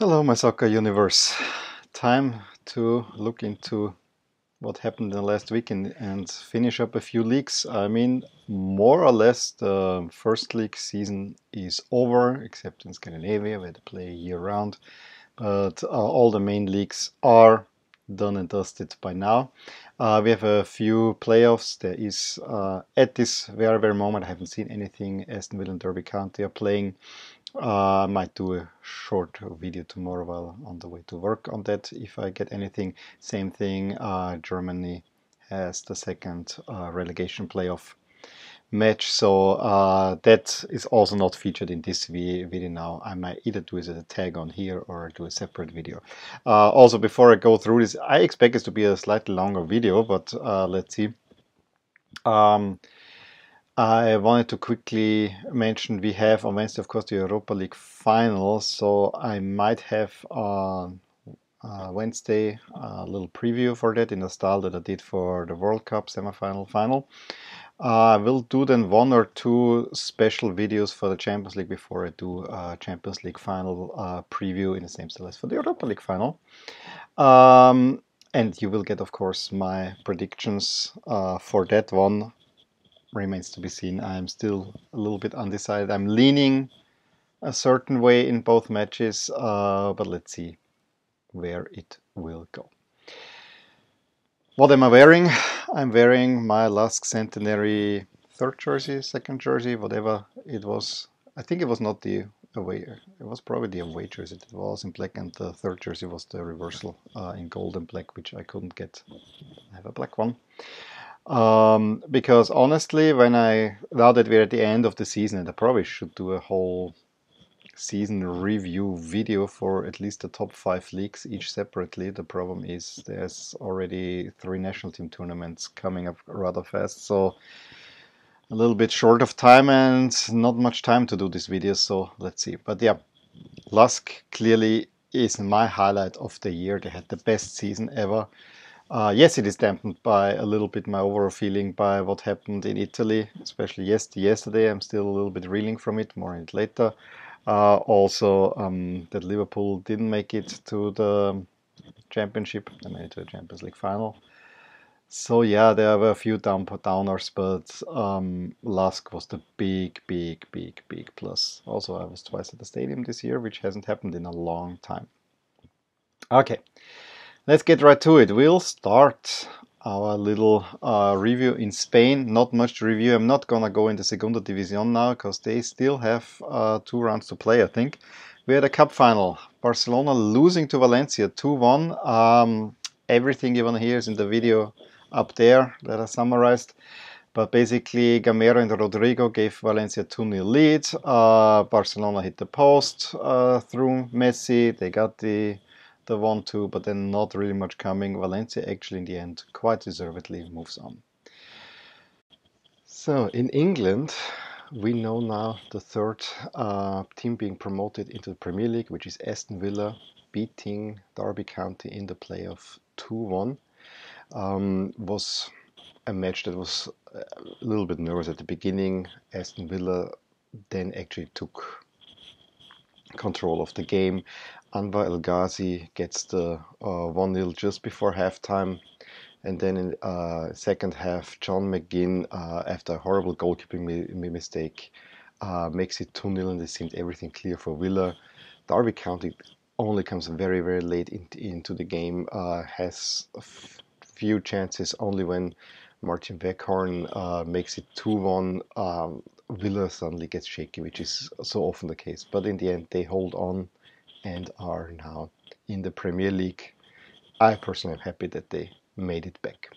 Hello my soccer universe. Time to look into what happened in the last weekend and finish up a few leagues. I mean, more or less the first league season is over, except in Scandinavia where they play year round. But all the main leagues are done and dusted by now. We have a few playoffs. There is, at this very moment, I haven't seen anything. Aston Villa and Derby County are playing. I might do a short video tomorrow while on the way to work on that if I get anything. Same thing, Germany has the second relegation playoff match, so that is also not featured in this video now. I might either do it as a tag on here or do a separate video. Also, before I go through this, I expect this to be a slightly longer video, but let's see. I wanted to quickly mention we have on Wednesday, of course, the Europa League final, so I might have on Wednesday a little preview for that in the style that I did for the World Cup semifinal final. I will do then one or two special videos for the Champions League before I do Champions League final preview in the same style as for the Europa League final. And you will get, of course, my predictions for that one. Remains to be seen. I'm still a little bit undecided. I'm leaning a certain way in both matches, but let's see where it will go. What am I wearing? I'm wearing my LASK Centenary third jersey, second jersey, whatever it was. I think it was not the away, it was probably the away jersey that was in black, and the third jersey was the reversal in gold and black, which I couldn't get. I have a black one. Because honestly, now that we're at the end of the season, and I probably should do a whole season review video for at least the top 5 leagues each separately. The problem is there's already 3 national team tournaments coming up rather fast, so a little bit short of time and not much time to do this video, so let's see. But yeah, LASK clearly is my highlight of the year. They had the best season ever. Yes, it is dampened by a little bit my overall feeling by what happened in Italy, especially yesterday. I'm still a little bit reeling from it, more on it later. Also, that Liverpool didn't make it to the championship, they made it to the Champions League final. So yeah, there were a few downers, but LASK was the big plus. Also, I was twice at the stadium this year, which hasn't happened in a long time. Okay. Let's get right to it. We'll start our little review in Spain. Not much to review. I'm not gonna go into Segunda División now because they still have 2 rounds to play, I think. We had a cup final. Barcelona losing to Valencia 2-1. Everything you wanna hear is in the video up there that I summarized. But basically, Gamero and Rodrigo gave Valencia 2-0 lead. Barcelona hit the post through Messi. They got the 1-2, but then not really much coming. Valencia actually in the end quite deservedly moves on. So in England, we know now the third team being promoted into the Premier League, which is Aston Villa beating Derby County in the playoff 2-1. Was a match that was a little bit nervous at the beginning. Aston Villa then actually took control of the game. Anwar El Ghazi gets the 1-0 just before halftime, and then in second half, John McGinn, after a horrible goalkeeping mistake, makes it 2-0, and it seemed everything clear for Villa. Derby County only comes very late into the game, has few chances only when Martin Weghorn makes it 2-1. Villa suddenly gets shaky, which is so often the case, but in the end they hold on and are now in the Premier League. I personally am happy that they made it back.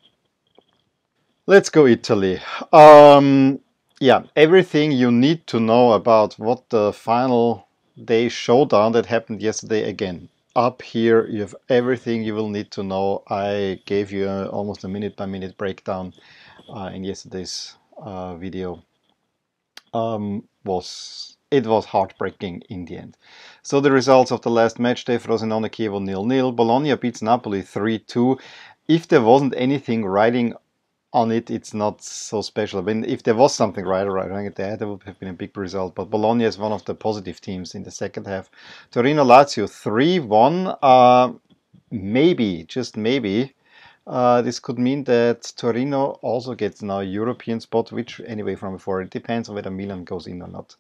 Let's go Italy. Yeah, everything you need to know about what the final day showdown that happened yesterday again. Up here you have everything you will need to know. I gave you almost a minute-by-minute breakdown in yesterday's video. It was heartbreaking in the end. So the results of the last match day: Frosinone Chievo 0-0, Bologna beats Napoli 3-2. If there wasn't anything riding on it, it's not so special. I mean, if there was something right or wrong at there, there would have been a big result. But Bologna is one of the positive teams in the second half. Torino Lazio 3-1. Maybe, just maybe, this could mean that Torino also gets now a European spot, which anyway from before, it depends on whether Milan goes in or not.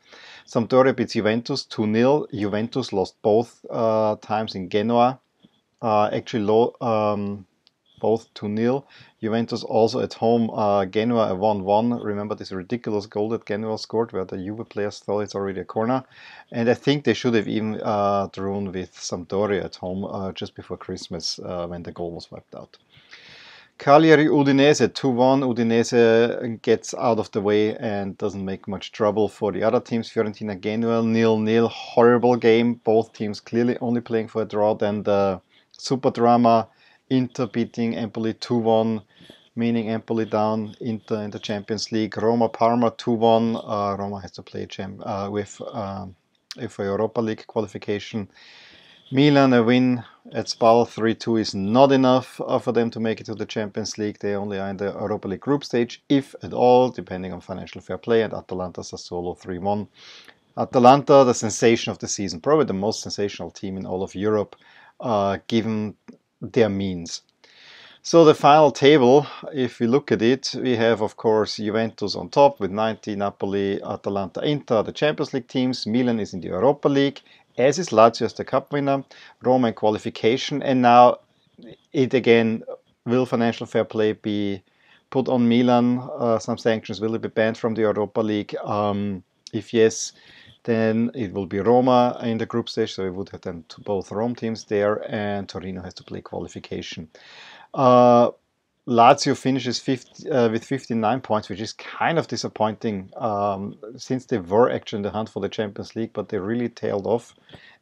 Sampdoria beats Juventus 2-0. Juventus lost both times in Genoa. Both 2-0. Juventus also at home, Genoa a 1-1. Remember this ridiculous goal that Genoa scored where the Juve players thought it's already a corner. And I think they should have even drawn with Sampdoria at home just before Christmas when the goal was wiped out. Cagliari Udinese 2-1. Udinese gets out of the way and doesn't make much trouble for the other teams. Fiorentina Genoa 0-0. Horrible game. Both teams clearly only playing for a draw. Then the super drama. Inter beating Empoli 2-1, meaning Empoli down, Inter in the Champions League. Roma Parma 2-1. Roma has to play for Europa League qualification. Milan, a win at Spal 3-2 is not enough for them to make it to the Champions League. They only are in the Europa League group stage, if at all, depending on financial fair play. And Atalanta Sassuolo 3-1. Atalanta, the sensation of the season, probably the most sensational team in all of Europe, given their means. So the final table, if we look at it, we have of course Juventus on top with 90, Napoli, Atalanta, Inter, the Champions League teams. Milan is in the Europa League, as is Lazio as the cup winner, Roma in qualification, and now it again, will financial fair play be put on Milan? Some sanctions, will it be banned from the Europa League? If yes, then it will be Roma in the group stage, so we would have then both Rome teams there, and Torino has to play qualification. Lazio finishes with 59 points, which is kind of disappointing, since they were actually in the hunt for the Champions League, but they really tailed off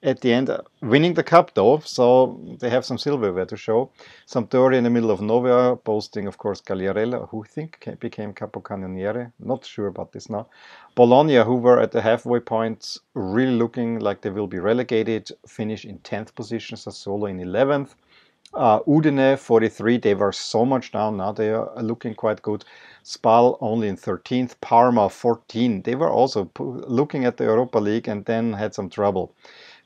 at the end, winning the cup though, so they have some silverware to show. Sampdoria in the middle of nowhere, boasting of course Gagliarella, who I think became capocannoniere, not sure about this now. Bologna, who were at the halfway point, really looking like they will be relegated, finish in 10th position, Sassuolo in 11th. Udine 43, they were so much down, now they are looking quite good. Spal only in 13th, Parma 14, they were also looking at the Europa League and then had some trouble.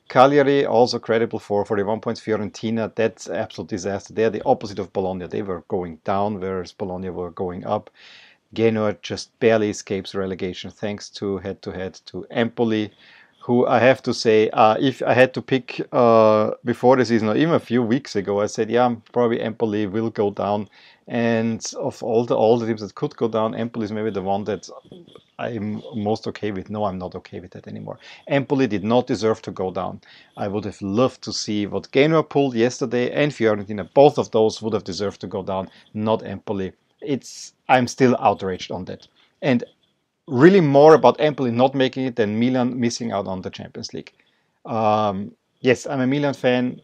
Cagliari also credible for 41 points, Fiorentina, that's absolute disaster. They are the opposite of Bologna, they were going down, whereas Bologna were going up. Genoa just barely escapes relegation thanks to head-to-head to Empoli, who I have to say, if I had to pick before the season, or even a few weeks ago, I said, yeah, probably Empoli will go down. And of all the teams that could go down, Empoli is maybe the one that I'm most okay with. No, I'm not okay with that anymore. Empoli did not deserve to go down. I would have loved to see what Genoa pulled yesterday and Fiorentina. Both of those would have deserved to go down, not Empoli. I'm still outraged on that. And really more about Empoli not making it than Milan missing out on the Champions League. Yes, I'm a Milan fan.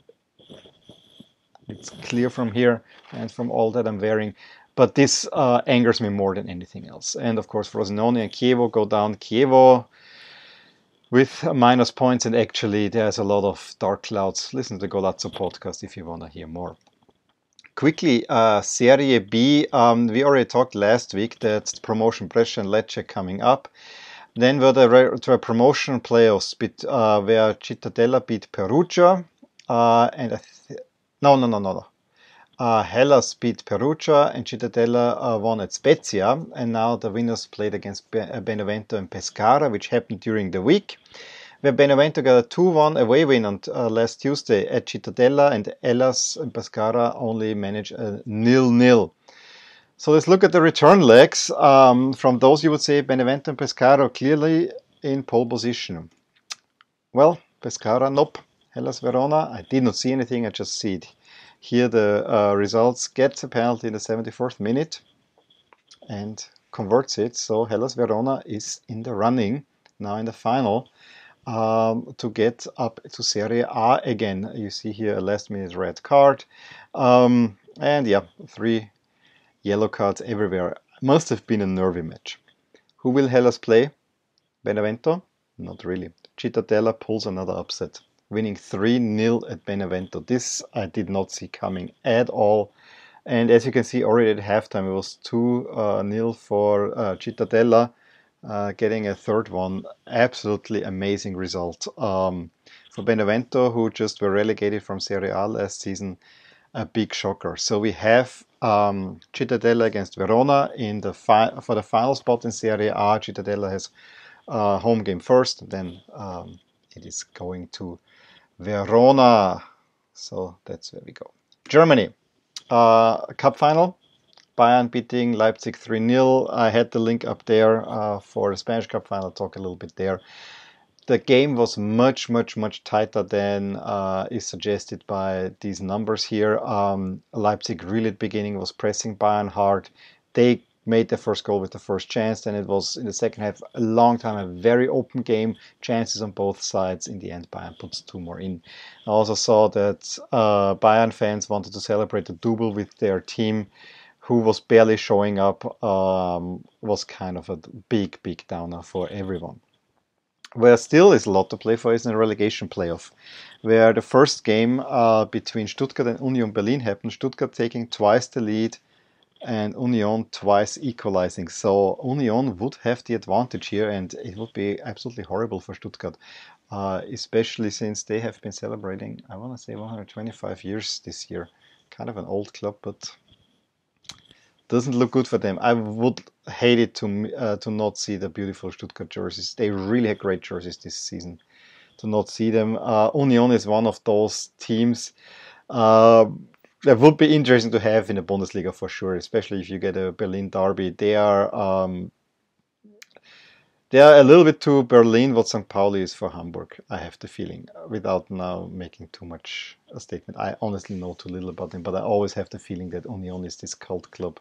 It's clear from here and from all that I'm wearing. But this angers me more than anything else. And of course, Frosinone and Chievo go down. Chievo with minus points. And actually, there's a lot of dark clouds. Listen to the Golazzo podcast if you want to hear more. Quickly, Serie B, we already talked last week that promotion pressure and Lecce coming up. Then were the promotion playoffs where Cittadella beat Perugia. Hellas beat Perugia and Cittadella won at Spezia. And now the winners played against Benevento and Pescara, which happened during the week, where Benevento got a 2-1 away win on last Tuesday at Cittadella, and Hellas and Pescara only managed a 0-0. So let's look at the return legs. From those, you would say Benevento and Pescara clearly in pole position. Well, Pescara, nope. Hellas Verona, I did not see anything, I just see it. Here the results, gets a penalty in the 74th minute and converts it. So Hellas Verona is in the running, now in the final. To get up to Serie A again. You see here a last-minute red card. And yeah, 3 yellow cards everywhere. Must have been a nervy match. Who will Hellas play? Benevento? Not really. Cittadella pulls another upset, winning 3-0 at Benevento. This I did not see coming at all. And as you can see, already at halftime it was 2-0 for Cittadella, getting a third one. Absolutely amazing result for Benevento, who just were relegated from Serie A last season. A big shocker. So we have Cittadella against Verona in the for the final spot in Serie A. Cittadella has home game first, and then it is going to Verona. So that's where we go. Germany. Cup final, Bayern beating Leipzig 3-0. I had the link up there for the Spanish Cup final. Talk a little bit there. The game was much tighter than is suggested by these numbers here. Leipzig really at the beginning was pressing Bayern hard. They made their first goal with the first chance. Then it was in the second half a long time, a very open game. Chances on both sides. In the end, Bayern puts two more in. I also saw that Bayern fans wanted to celebrate the double with their team, who was barely showing up. Was kind of a big downer for everyone. Where still is a lot to play for is in a relegation playoff, where the first game between Stuttgart and Union Berlin happened. Stuttgart taking twice the lead, and Union twice equalizing. So Union would have the advantage here, and it would be absolutely horrible for Stuttgart, especially since they have been celebrating, I want to say, 125 years this year. Kind of an old club, but doesn't look good for them. I would hate it to not see the beautiful Stuttgart jerseys. They really had great jerseys this season. To not see them. Union is one of those teams that would be interesting to have in the Bundesliga for sure, especially if you get a Berlin derby. They are a little bit too Berlin what St. Pauli is for Hamburg, I have the feeling, without now making too much a statement. I honestly know too little about them, but I always have the feeling that Union is this cult club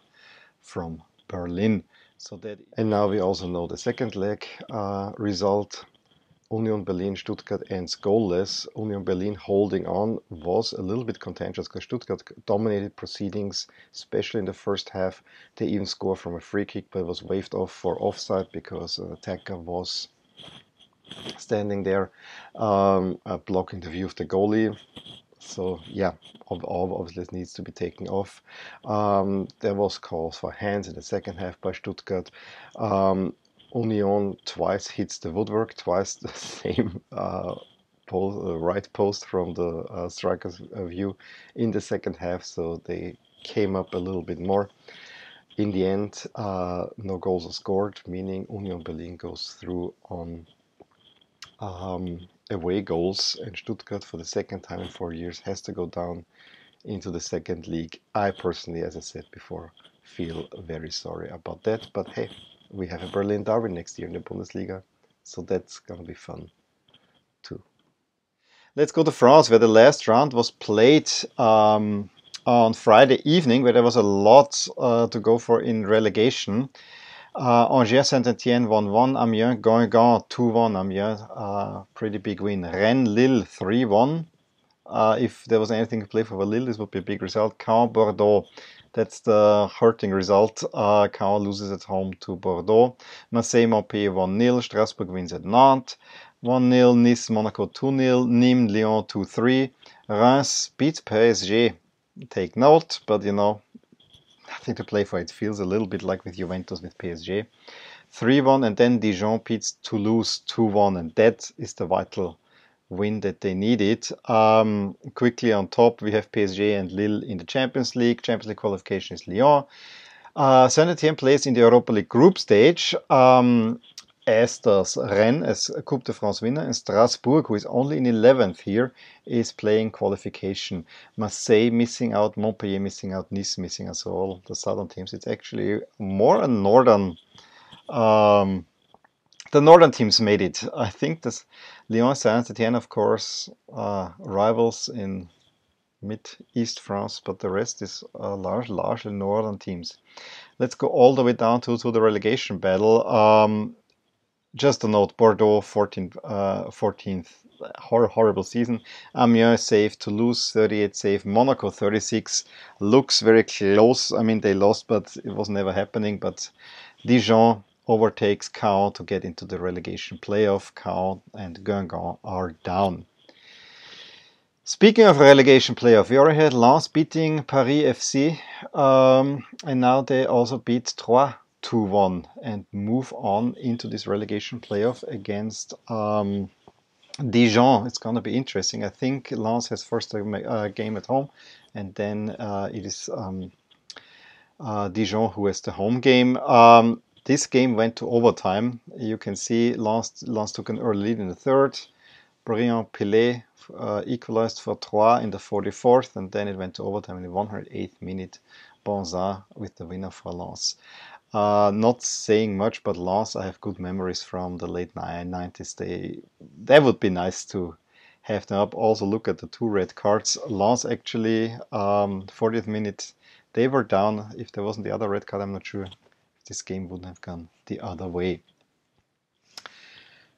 from Berlin. So that, and now we also know the second leg result. Union Berlin, Stuttgart ends goalless. Union Berlin holding on was a little bit contentious because Stuttgart dominated proceedings, especially in the first half. They even scored from a free kick, but it was waved off for offside because an attacker was standing there, blocking the view of the goalie. So yeah, obviously it needs to be taken off. There was calls for hands in the second half by Stuttgart. Union twice hits the woodwork, twice the same right post from the striker's view in the second half, so they came up a little bit more. In the end, no goals are scored, meaning Union Berlin goes through on away goals, and Stuttgart for the second time in 4 years has to go down into the second league. I personally, as I said before, feel very sorry about that, but hey, we have a Berlin derby next year in the Bundesliga, so that's going to be fun too. Let's go to France, where the last round was played on Friday evening, where there was a lot to go for in relegation. Angers, Saint-Etienne 1-1, Amiens, Guingamp 2-1, Amiens, pretty big win. Rennes, Lille 3-1. If there was anything to play for Lille, this would be a big result. Caen, Bordeaux. That's the hurting result. Caen loses at home to Bordeaux. Marseille, Montpellier 1-0. Strasbourg wins at Nantes 1-0. Nice, Monaco 2-0. Nîmes, Lyon 2-3. Reims beats PSG. Take note, but you know, nothing to play for. It feels a little bit like with Juventus with PSG. 3-1, and then Dijon beats Toulouse 2-1, and that is the vital win that they needed. Quickly on top, we have PSG and Lille in the Champions League. Champions League qualification is Lyon. Saint-Etienne plays in the Europa League group stage, as does Rennes, as Coupe de France winner, and Strasbourg, who is only in 11th here, is playing qualification. Marseille missing out, Montpellier missing out, Nice missing out, so all the southern teams. It's actually more a northern... the northern teams made it. I think this Lyon, Saint-Etienne, of course, rivals in mid-east France, but the rest is largely northern teams. Let's go all the way down to the relegation battle. Just a note, Bordeaux, 14th, horrible season. Amiens safe, Toulouse, 38 safe, Monaco, 36. Looks very close. I mean, they lost, but it was never happening. But Dijon overtakes Caen to get into the relegation playoff. Caen and Guingamp are down. Speaking of relegation playoff, we already had Lens beating Paris FC, and now they also beat Troyes 2-1 and move on into this relegation playoff against Dijon. It's going to be interesting. I think Lens has first game at home, and then it is Dijon who has the home game. This game went to overtime. You can see Lens took an early lead in the third. Brian Pillet equalized for Troyes in the 44th, and then it went to overtime in the 108th minute. Bonzat with the winner for Lens. Not saying much, but Lens, I have good memories from the late 90s. That would be nice to have them up. Also look at the two red cards. Lens actually, 40th minute, they were down. If there wasn't the other red card, I'm not sure if this game wouldn't have gone the other way.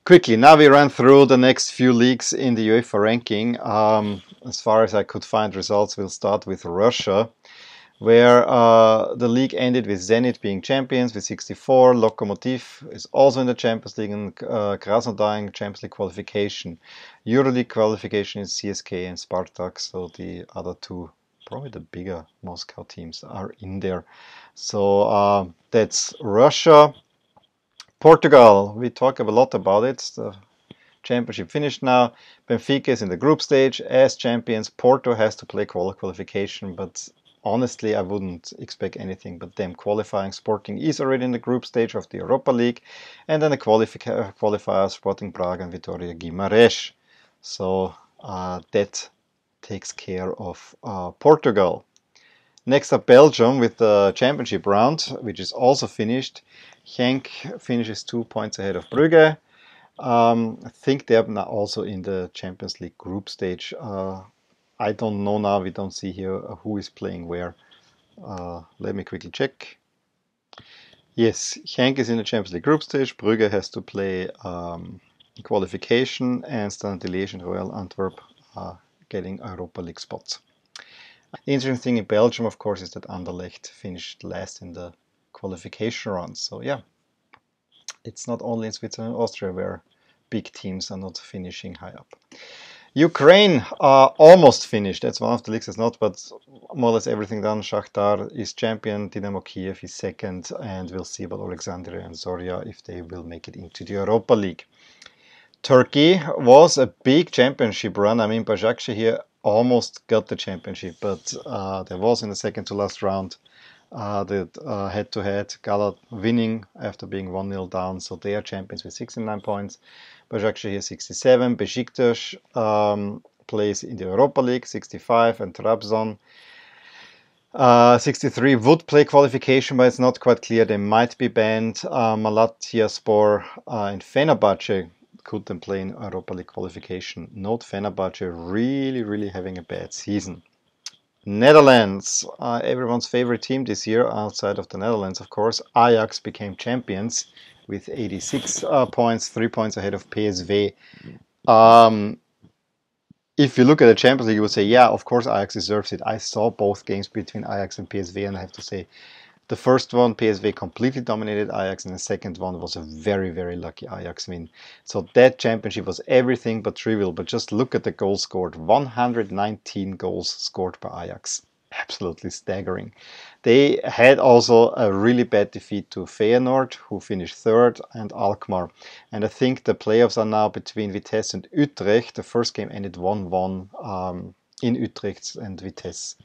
Quickly, now we ran through the next few leagues in the UEFA ranking. As far as I could find results, we'll start with Russia, where the league ended with Zenit being champions with 64. Lokomotiv is also in the Champions League, and Krasnodar in Champions League qualification. EuroLeague qualification is CSK and Spartak, so the other two, probably the bigger Moscow teams, are in there. So that's Russia. Portugal, we talk a lot about it. The championship finished now. Benfica is in the group stage as champions. Porto has to play qualification, but honestly, I wouldn't expect anything but them qualifying. Sporting is already in the group stage of the Europa League, and then the qualifiers, Sporting Prague and Vitória Guimarães. So that takes care of Portugal. Next up, Belgium with the championship round, which is also finished. Genk finishes 2 points ahead of Brugge. I think they are now also in the Champions League group stage. I don't know now. We don't see here who is playing where. Let me quickly check. Yes, Genk is in the Champions League group stage. Brugge has to play qualification, and Standard Liège and Royal Antwerp are getting Europa League spots. The interesting thing in Belgium, of course, is that Anderlecht finished last in the qualification round. So yeah, it's not only in Switzerland and Austria where big teams are not finishing high up. Ukraine are almost finished. That's one of the leagues that's not, but more or less everything done. Shakhtar is champion, Dynamo Kiev is second, and we'll see about Alexandria and Zorya if they will make it into the Europa League. Turkey was a big championship run. I mean, Başakşehir here almost got the championship, but there was in the second to last round the head-to-head, Galat winning after being 1-0 down, so they are champions with 69 points. Başakşehir 67, Beşiktaş plays in the Europa League 65, and Trabzon 63 would play qualification, but it's not quite clear. They might be banned. Malatyaspor and Fenerbahce could then play in Europa League qualification. Note Fenerbahce really having a bad season. Netherlands, everyone's favorite team this year, outside of the Netherlands, of course. Ajax became champions with 86 points, 3 points ahead of PSV. If you look at the Champions League, you would say, yeah, of course Ajax deserves it. I saw both games between Ajax and PSV, and I have to say, the first one, PSV completely dominated Ajax, and the second one was a very lucky Ajax win. So that championship was everything but trivial, but just look at the goals scored. 119 goals scored by Ajax. Absolutely staggering. They had also a really bad defeat to Feyenoord, who finished third, and Alkmaar. And I think the playoffs are now between Vitesse and Utrecht. The first game ended 1-1 in Utrecht, and Vitesse,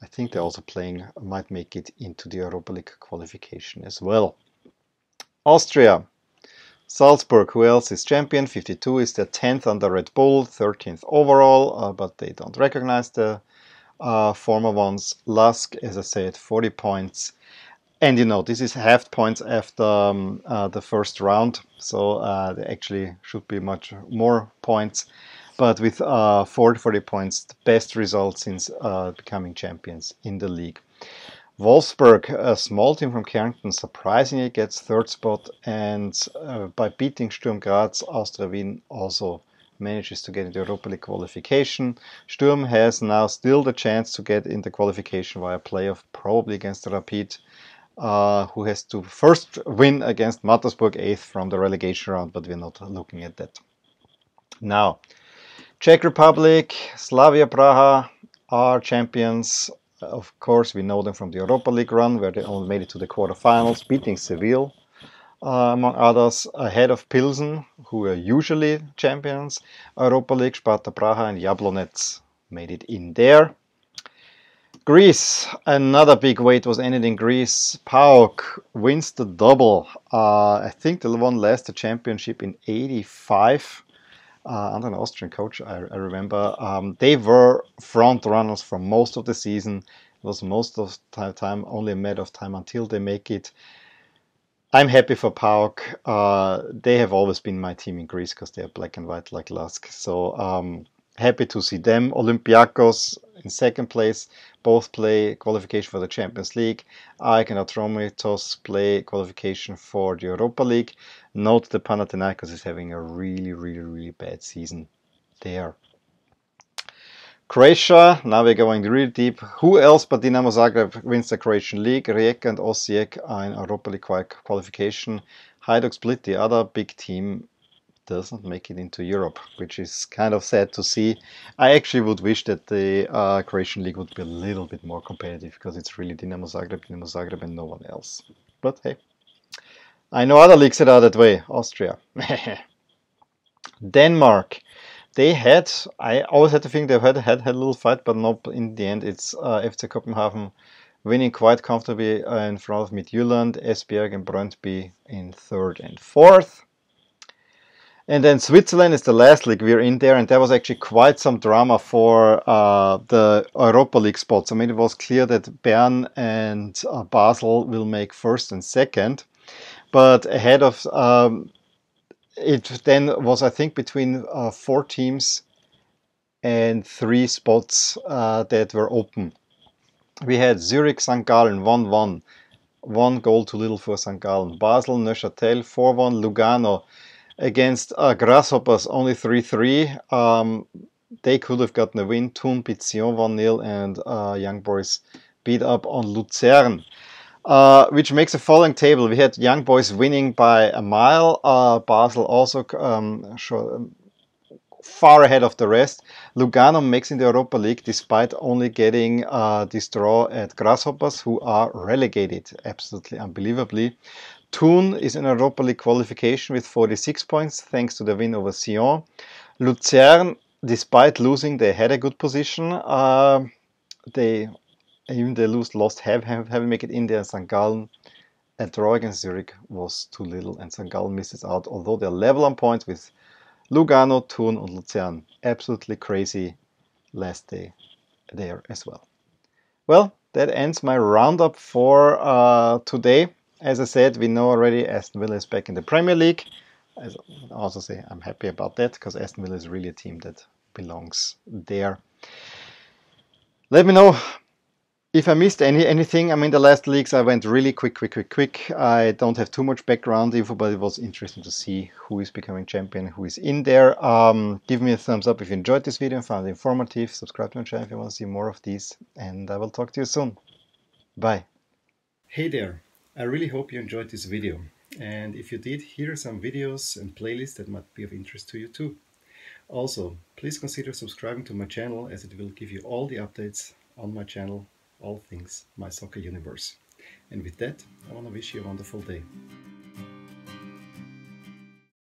I think they're also playing, might make it into the Europa League qualification as well. Austria, Salzburg, who else is champion? 52 is their 10th under Red Bull, 13th overall, but they don't recognize the former ones. LASK, as I said, 40 points. And you know, this is half points after the first round, so they actually should be much more points. But with 40 points, the best result since becoming champions in the league. Wolfsburg, a small team from Kärnten, surprisingly gets third spot, and by beating Sturm Graz, Austria Wien also manages to get into Europa League qualification. Sturm has now still the chance to get into qualification via playoff, probably against Rapid, who has to first win against Mattersburg 8th from the relegation round, but we're not looking at that. Now, Czech Republic, Slavia Praha are champions. Of course, we know them from the Europa League run, where they only made it to the quarterfinals, beating Seville, among others, ahead of Pilsen, who are usually champions. Europa League, Sparta Praha and Jablonec made it in there. Greece, another big weight was ended in Greece. PAOK wins the double. I think the one last the championship in '85. Under an Austrian coach, I remember. They were front runners for most of the season. It was most of the time only a matter of time until they make it. I'm happy for PAOK. They have always been my team in Greece because they are black and white like LASK. So happy to see them. Olympiacos in second place. Both play qualification for the Champions League. AEK and Atromitos play qualification for the Europa League. Note that Panathinaikos is having a really bad season there. Croatia, now we're going really deep. Who else but Dinamo Zagreb wins the Croatian League? Rijeka and Osijek are in Europa League qualification. Hajduk Split, the other big team, doesn't make it into Europe, which is kind of sad to see. I actually would wish that the Croatian League would be a little bit more competitive, because it's really Dinamo Zagreb and no one else. But hey, I know other leagues that are that way. Austria. Denmark. They had, I always had to think they had a little fight, but nope, in the end it's FC Copenhagen winning quite comfortably in front of Midtjylland, Esbjerg and Brøndby in third and fourth. And then Switzerland is the last league we're in there, and there was actually quite some drama for the Europa League spots. I mean, it was clear that Bern and Basel will make first and second, but ahead of it then was, I think, between 4 teams and 3 spots that were open. We had Zurich, St. Gallen 1-1, 1 goal too little for St. Gallen. Basel, Neuchâtel 4-1, Lugano against Grasshoppers only 3-3. They could have gotten a win. Thun beat Sion 1-0 and Young Boys beat up on Lucerne, which makes the following table. We had Young Boys winning by a mile. Basel also far ahead of the rest. Lugano makes in the Europa League despite only getting this draw at Grasshoppers, who are relegated absolutely unbelievably. Thun is in Europa League qualification with 46 points thanks to the win over Sion. Lucerne, despite losing, they had a good position. They make it in there. St. Gallen, a draw against Zurich was too little, and St. Gallen misses out, although they're level on points with Lugano, Thun and Lucerne. Absolutely crazy last day there as well. Well, that ends my roundup for today. As I said, we know already Aston Villa is back in the Premier League. As I also say, I'm happy about that, because Aston Villa is really a team that belongs there. Let me know if I missed anything. I mean, the last leagues I went really quick. I don't have too much background info, but it was interesting to see who is becoming champion, who is in there. Give me a thumbs up if you enjoyed this video and found it informative. Subscribe to my channel if you want to see more of these, and I will talk to you soon. Bye. Hey there. I really hope you enjoyed this video, and if you did, here are some videos and playlists that might be of interest to you too. Also, please consider subscribing to my channel, as it will give you all the updates on my channel, all things my soccer universe. And with that, I want to wish you a wonderful day.